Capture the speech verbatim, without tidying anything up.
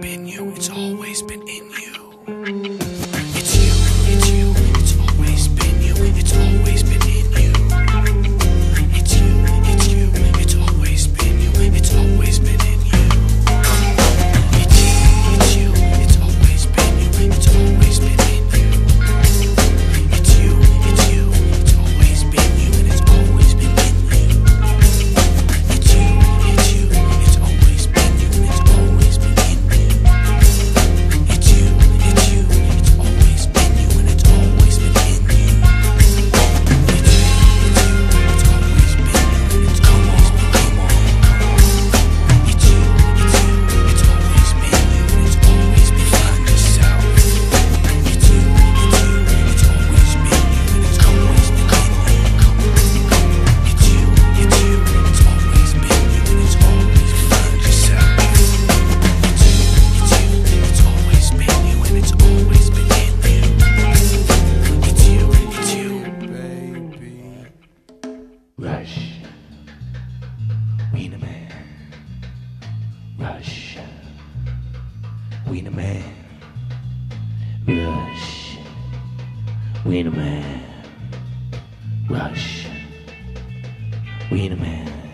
been you, it's always been in you. It's you, it's you, it's always been you, it's always been in you. It's you, it's you, it's always been you, it's always been in you. It's you, it's you, it's always been you, it's always been in you. It's you, it's you, it's always been you, and it's always been in you. It's you, it's you, it's always been you, and it's always been in you. It's you, it's you, it's always been you, and it's always been in you. It's you, it's you, it's always been you, and it's always been in you. It's you, it's you, it's always been you, and it's always been on yourself. It's you, it's you, it's always been you, and it's always been in you. It's you, it's you, it's always been you, and it's always been on yourself. It's you, it's you, it's always been you, and it's always been in you. It's you, it's you, baby. Rush, Wiener Man. Rush, Wiener Man. Rush, Wiener Man. Rush, Wiener Man.